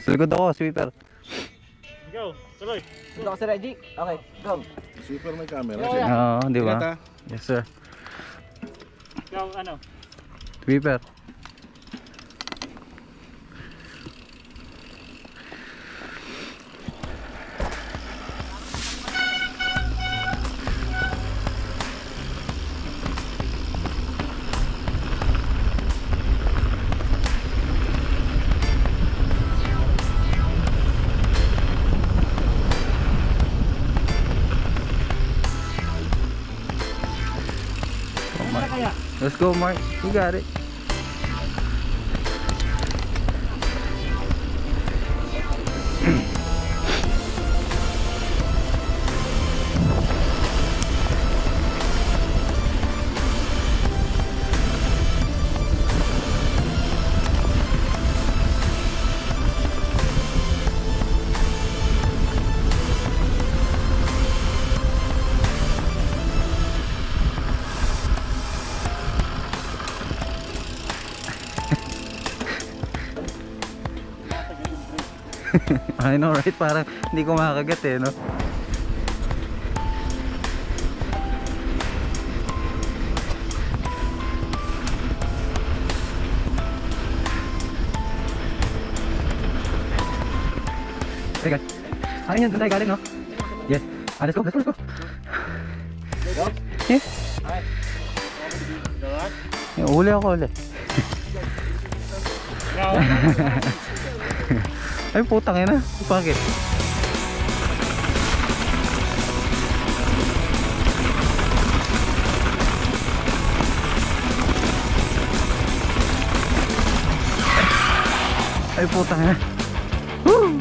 Sa likod ako, sweeper. Go, tuloy. Punta ka si Reggie. Okay, go. Sweeper may camera. Oo, di ba? Yes, sir. Go, ano? Sweeper. Let's go, Mark. You got it. I know, right? Parang hindi ko makakagat eh, no? Teka, ayun yun, doon tayo galing, no? Yes, let's go, let's go, let's go. Eh? Uli ako ulit. Ay putang ina, bakit? Ay putang ina. Woo!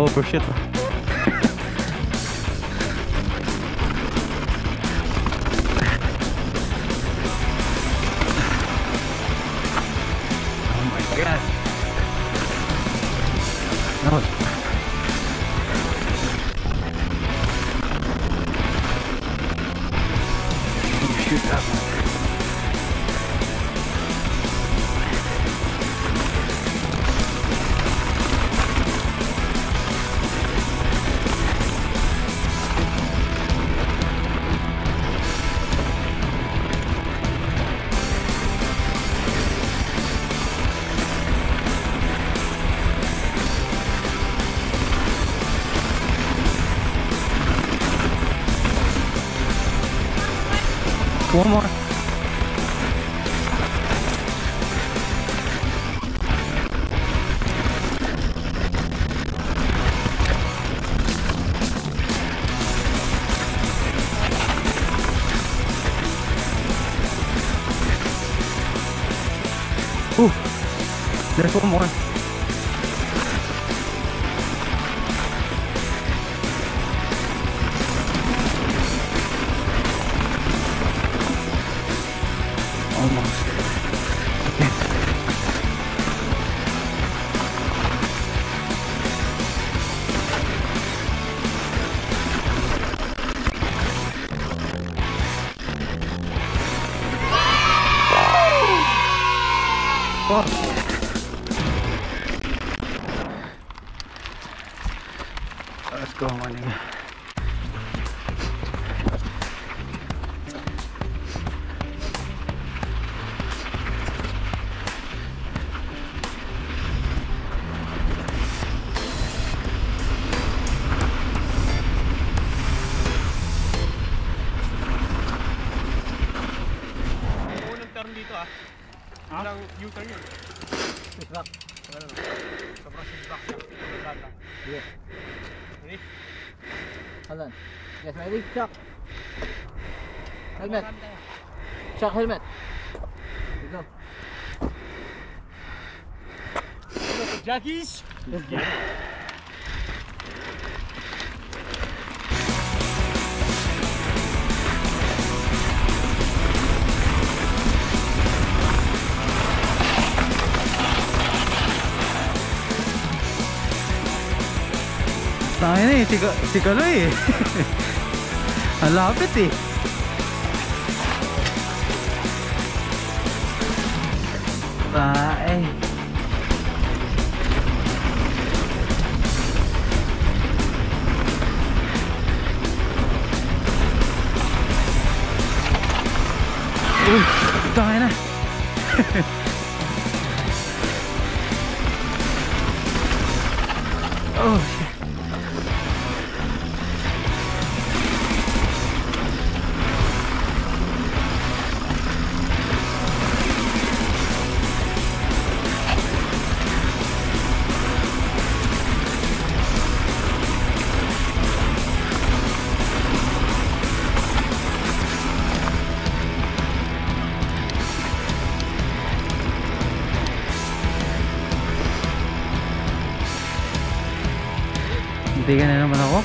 Oh for shit. Oh my god. No. Shoot that one. One more. Ooh, there's one more. Oh. Let's go, my nigga. Unang turn dito ah. Walang U-turn yun. Switch back. Sobrang switch back. Yeah. Ready? Hold on. Yes, ready? Shock. Helmet. Shock helmet. Let's go. Jackies! Let's get it. Tangin eh, si Kaloy eh. Ang lapit eh. Tae. Diana. Oh, shit. Tiga na naman ako.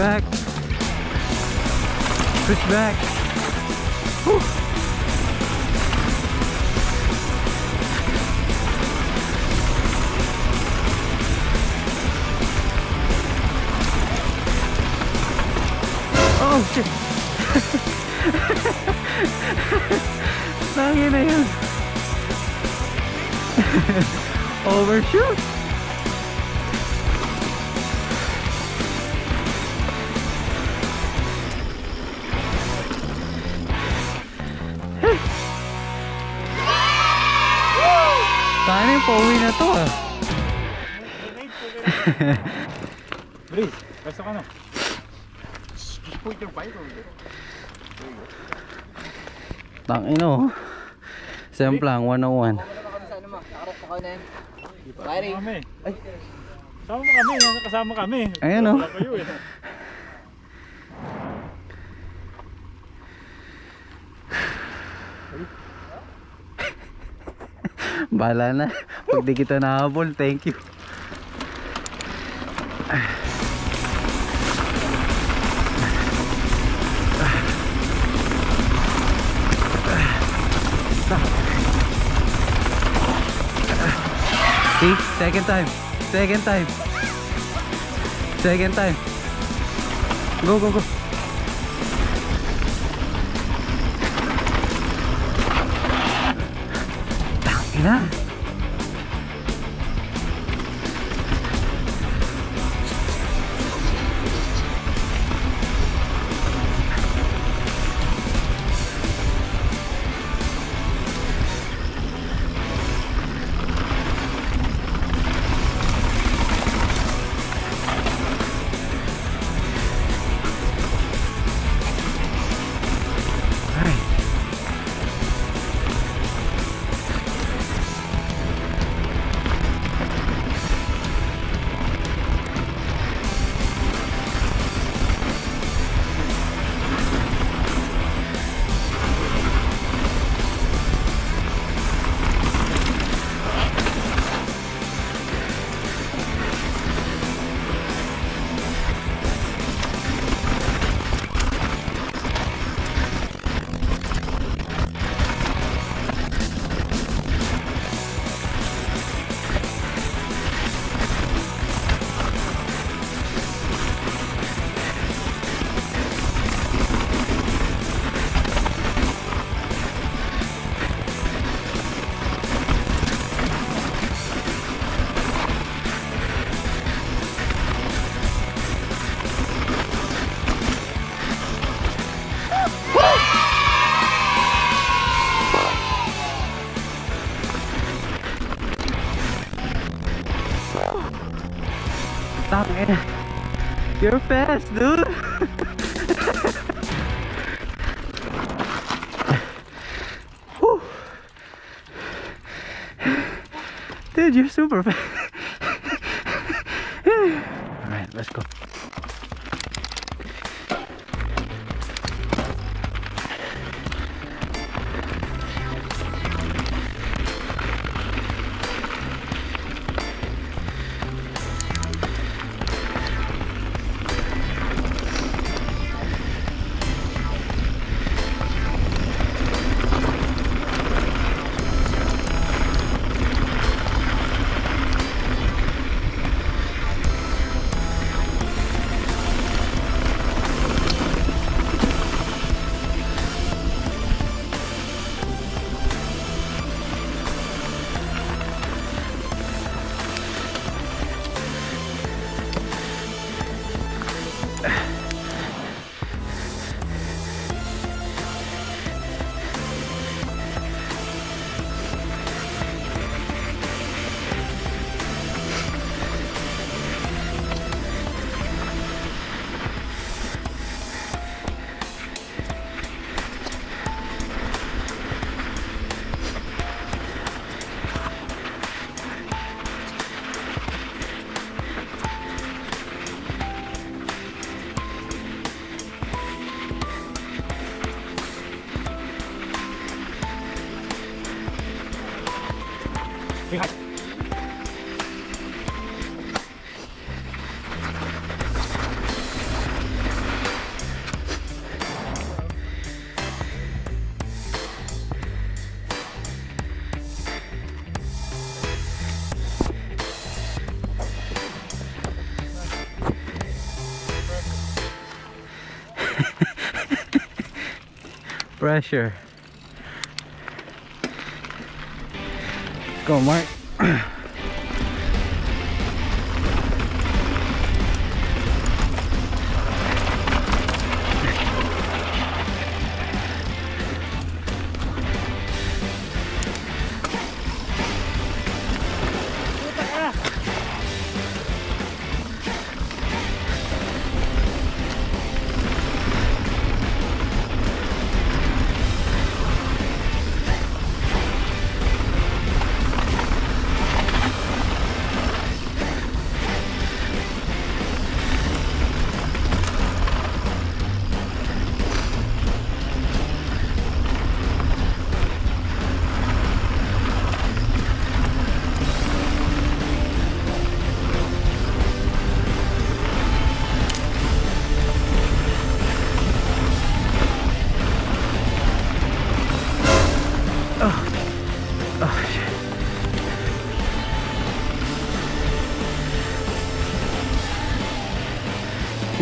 Back, push back. Whew. Oh shit! Tangin na yun. Overshoot. Sana pauwi na to ah. Breeze, basta ka na. Just put your bike on there. Tangino. Semplang 101. Kasama kami. Ayan oh. Bahala na, pag di kita nahabol, thank you. See, second time. Go, go, go. Na. You're fast, dude. Dude, you're super fast. All right, let's go. pressure. Go, Mark.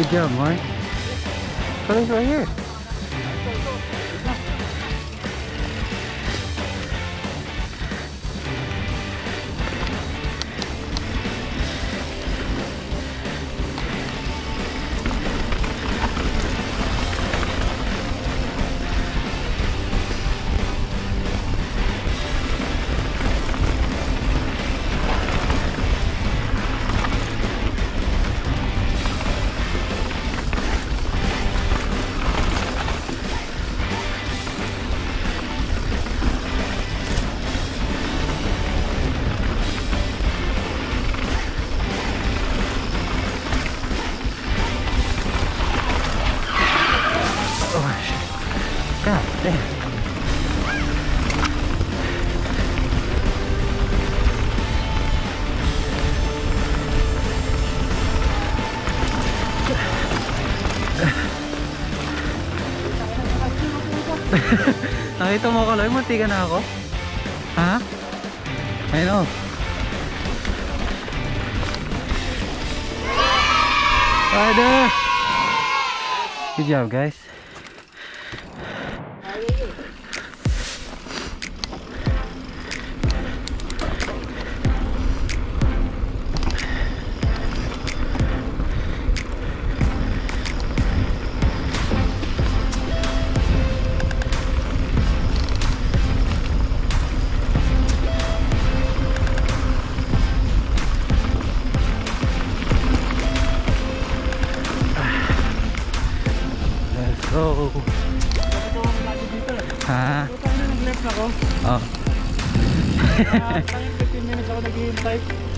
Good job, Mike. Oh, he's right here. Nakita mo ako, Loi, muntikan na ako. Ha? I know. Rider! Good job, guys.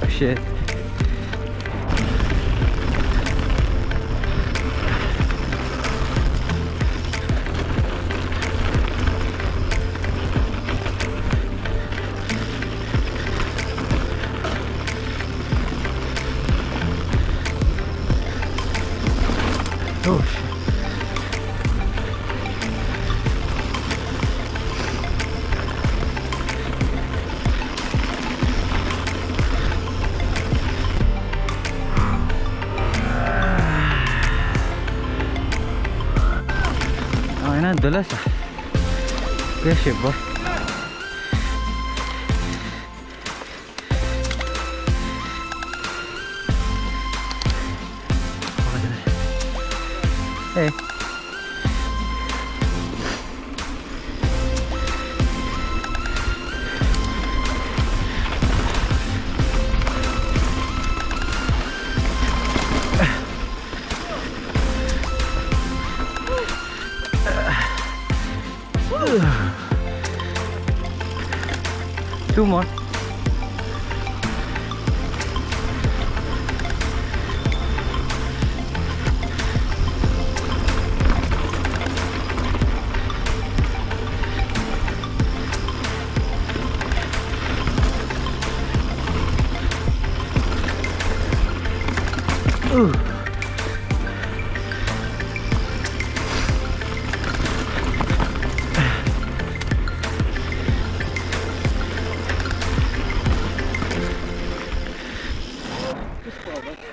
Oh shit. Dulas ah. Good shit, boy. Hey. Two more. Ooh.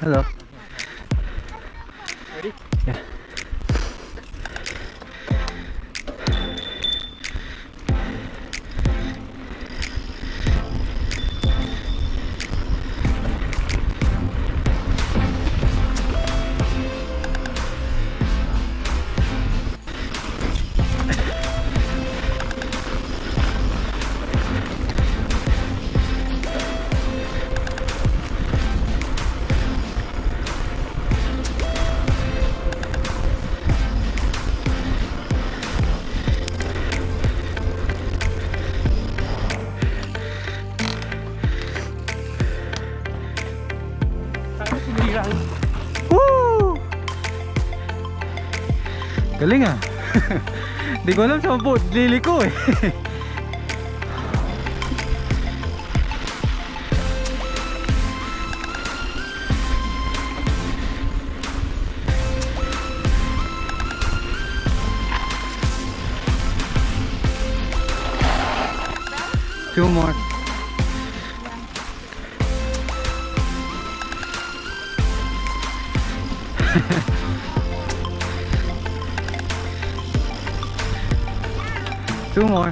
Hello. Ready? Yeah. Galing ah. Hindi ko alam sa boat, liliko eh. Two more. Two more.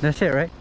That's it, right?